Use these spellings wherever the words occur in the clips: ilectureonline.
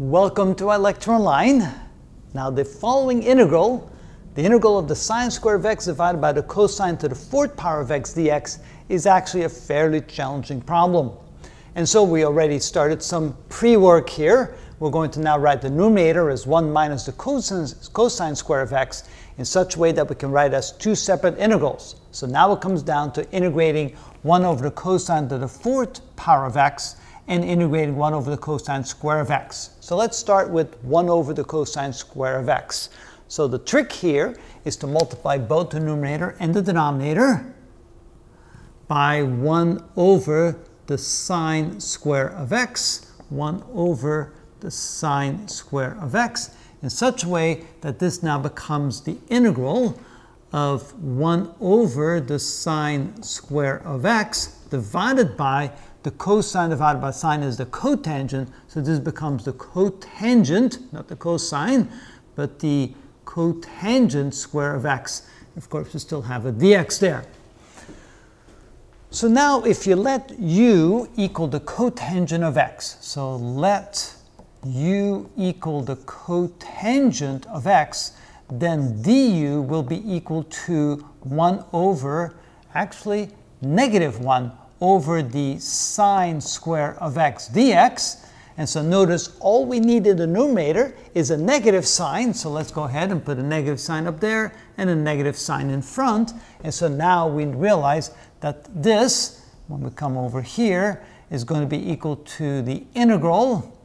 Welcome to ilectureonline. Now the following integral, the integral of the sine square of x divided by the cosine to the fourth power of x dx, is actually a fairly challenging problem. And so we already started some pre-work here. We're going to now write the numerator as 1 minus the cosine square of x in such a way that we can write as two separate integrals. So now it comes down to integrating 1 over the cosine to the fourth power of x and integrating 1 over the cosine square of x. So let's start with 1 over the cosine square of x. So the trick here is to multiply both the numerator and the denominator by 1 over the sine square of x, 1 over the sine square of x, in such a way that this now becomes the integral of 1 over the sine square of x divided by the cosine divided by sine is the cotangent, so this becomes the cotangent, not the cosine, but the cotangent square of x. Of course, we still have a dx there. So now if you let u equal the cotangent of x, so let u equal the cotangent of x, then du will be equal to 1 over, actually negative 1, over the sine square of x dx. And so notice all we need in the numerator is a negative sign. So let's go ahead and put a negative sign up there and a negative sign in front. And so now we realize that this, when we come over here, is going to be equal to the integral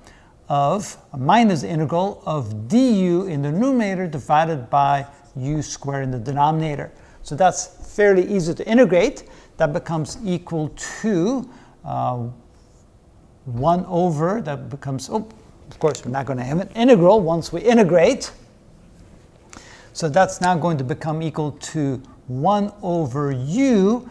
of, minus the integral of du in the numerator divided by u squared in the denominator. So that's fairly easy to integrate. That becomes equal to 1 over, that becomes, of course we're not going to have an integral once we integrate. So that's now going to become equal to 1 over u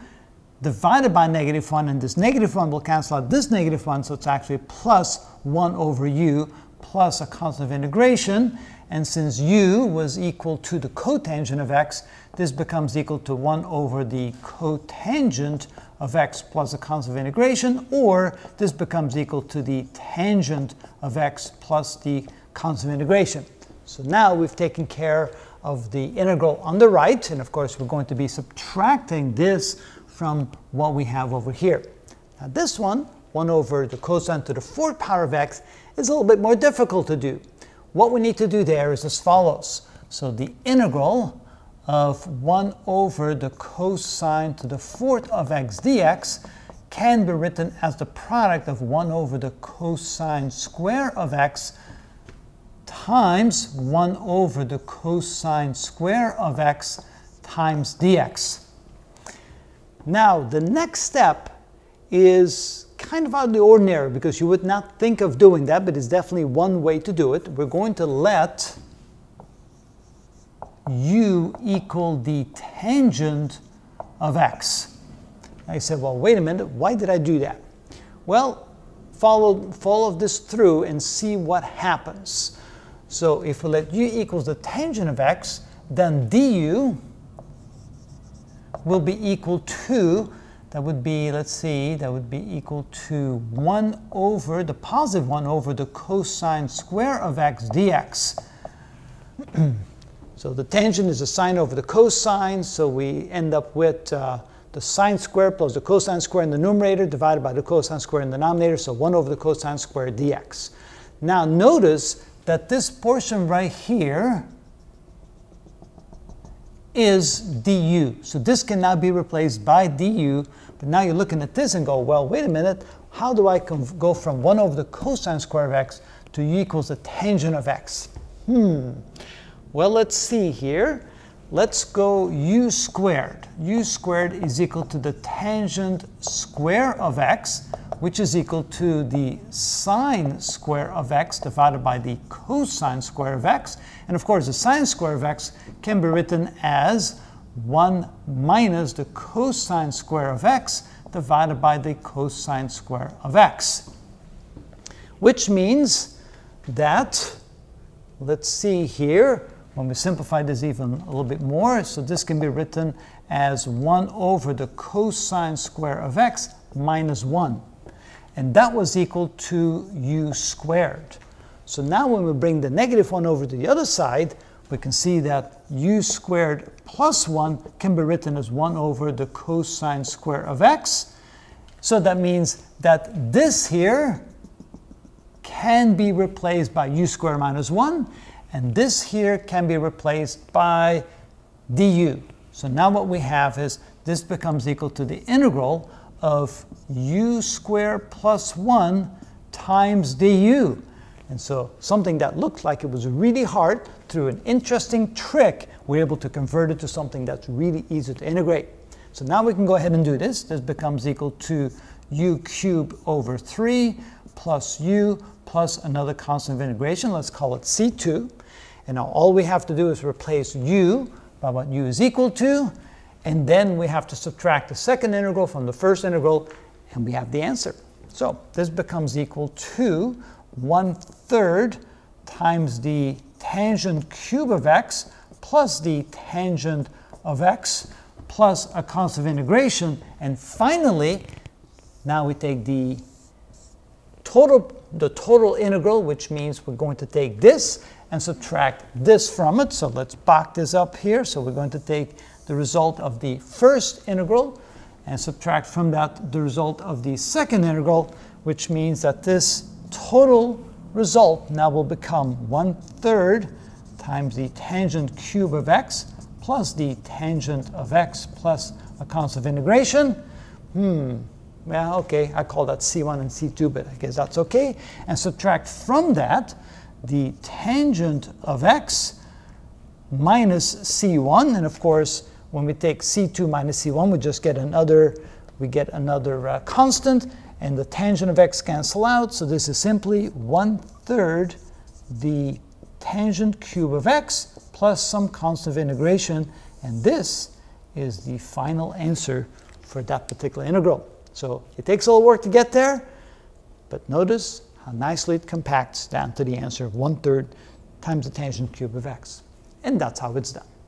divided by negative 1, and this negative 1 will cancel out this negative 1, so it's actually plus 1 over u plus a constant of integration. And since u was equal to the cotangent of x, this becomes equal to 1 over the cotangent of x plus a constant of integration, or this becomes equal to the tangent of x plus the constant of integration. So now we've taken care of the integral on the right, and of course we're going to be subtracting this from what we have over here. Now this one, 1 over the cosine to the fourth power of x, is a little bit more difficult to do. What we need to do there is as follows. So the integral of 1 over the cosine to the fourth of x dx can be written as the product of 1 over the cosine square of x times 1 over the cosine square of x times dx. Now the next step is kind of out of the ordinary, because you would not think of doing that, but it's definitely one way to do it. We're going to let u equal the tangent of x. I said, well, wait a minute, why did I do that? Well, follow this through and see what happens. So if we let u equals the tangent of x, then du will be equal to, that would be, let's see, that would be equal to 1 over, the positive 1 over the cosine square of x dx. So the tangent is the sine over the cosine, so we end up with the sine square plus the cosine square in the numerator divided by the cosine square in the denominator, so 1 over the cosine square dx. Now notice that this portion right here is du. So this can now be replaced by du, but now you're looking at this and go, well, wait a minute, how do I go from 1 over the cosine square of x to u equals the tangent of x? Well, let's see here. Let's go u squared. U squared is equal to the tangent square of x, which is equal to the sine square of x divided by the cosine square of x. And of course, the sine square of x can be written as 1 minus the cosine square of x divided by the cosine square of x. Which means that, let's see here, when we simplify this even a little bit more, so this can be written as 1 over the cosine square of x minus 1. And that was equal to u squared. So now when we bring the negative 1 over to the other side, we can see that u squared plus 1 can be written as 1 over the cosine square of x. So that means that this here can be replaced by u squared minus 1, and this here can be replaced by du. So now what we have is this becomes equal to the integral of u squared plus 1 times du. And so something that looked like it was really hard, through an interesting trick, we're able to convert it to something that's really easy to integrate. So now we can go ahead and do this. This becomes equal to u cubed over 3 plus u plus another constant of integration. Let's call it C2. And now all we have to do is replace u by what u is equal to. And then we have to subtract the second integral from the first integral, and we have the answer. So this becomes equal to 1/3 times the tangent cube of x plus the tangent of x plus a constant of integration. And finally, now we take the total integral, which means we're going to take this and subtract this from it. So let's box this up here. So we're going to take the result of the first integral and subtract from that the result of the second integral, which means that this total result now will become 1/3 times the tangent cube of x plus the tangent of x plus a constant of integration. Well, okay, I call that C1 and C2, but I guess that's okay. And subtract from that the tangent of x minus C1, and of course, when we take C2 minus C1, we just get another, constant, and the tangent of x cancel out, so this is simply 1/3 the tangent cube of x plus some constant of integration, and this is the final answer for that particular integral. So it takes a little work to get there, but notice how nicely it compacts down to the answer of 1/3 times the tangent cube of x. And that's how it's done.